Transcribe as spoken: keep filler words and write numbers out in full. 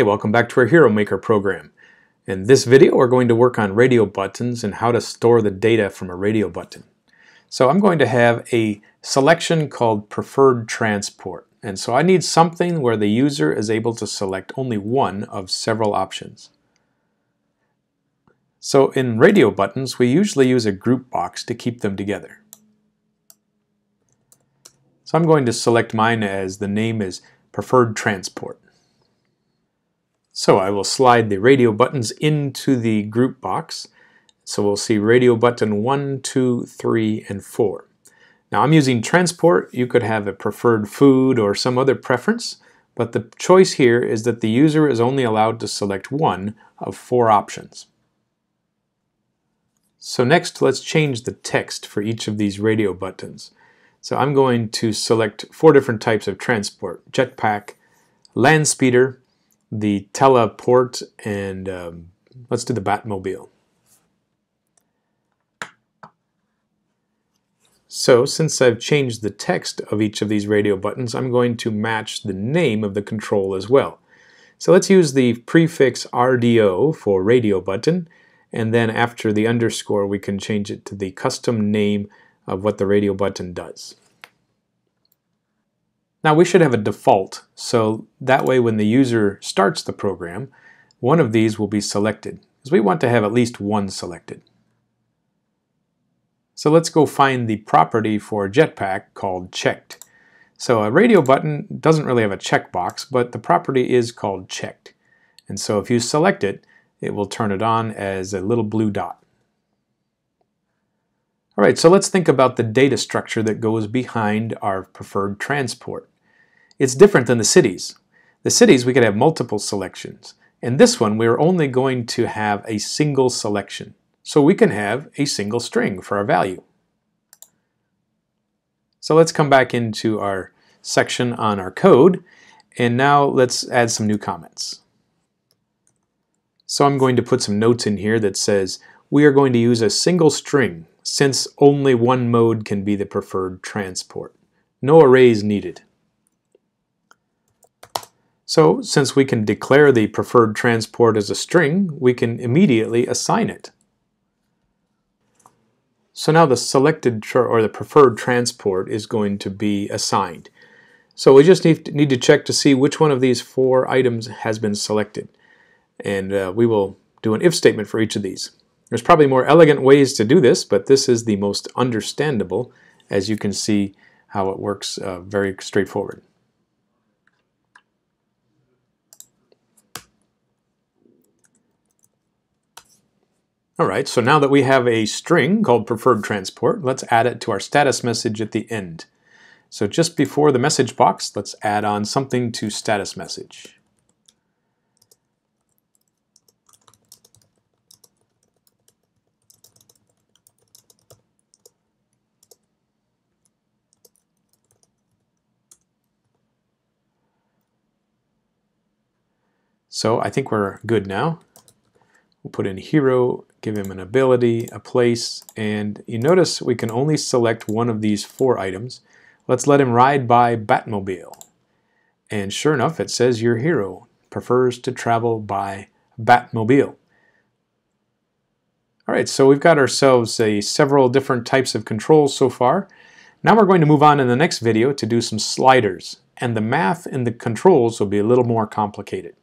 Hey, welcome back to our Hero Maker program. In this video we're going to work on radio buttons and how to store the data from a radio button. So I'm going to have a selection called preferred transport, and so I need something where the user is able to select only one of several options. So in radio buttons we usually use a group box to keep them together. So I'm going to select mine as the name is preferred transport. So I will slide the radio buttons into the group box. So we'll see radio button one, two, three, and four. Now I'm using transport. You could have a preferred food or some other preference, but the choice here is that the user is only allowed to select one of four options. So next let's change the text for each of these radio buttons. So I'm going to select four different types of transport: jet pack, land speeder, the teleport, and um, let's do the Batmobile. So since I've changed the text of each of these radio buttons, I'm going to match the name of the control as well. So let's use the prefix R D O for radio button, and then after the underscore we can change it to the custom name of what the radio button does. Now we should have a default, so that way when the user starts the program, one of these will be selected, because we want to have at least one selected. So let's go find the property for jet pack called checked. So a radio button doesn't really have a checkbox, but the property is called checked. And so if you select it, it will turn it on as a little blue dot. Alright, so let's think about the data structure that goes behind our preferred transport. It's different than the cities. The cities we could have multiple selections. In this one we're only going to have a single selection. So we can have a single string for our value. So let's come back into our section on our code, and now let's add some new comments. So I'm going to put some notes in here that says we are going to use a single string since only one mode can be the preferred transport. No arrays needed. So since we can declare the preferred transport as a string, we can immediately assign it. So now the selected or the preferred transport is going to be assigned. So we just need to, need to check to see which one of these four items has been selected. And uh, we will do an if statement for each of these. There's probably more elegant ways to do this, but this is the most understandable, as you can see how it works, uh, very straightforward. Alright, so now that we have a string called preferred transport, let's add it to our status message at the end. So just before the message box, let's add on something to status message. So I think we're good now. We'll put in hero, give him an ability, a place, and you notice we can only select one of these four items. Let's let him ride by Batmobile. And sure enough, it says your hero prefers to travel by Batmobile. Alright, so we've got ourselves a several different types of controls so far. Now we're going to move on in the next video to do some sliders, and the math and the controls will be a little more complicated.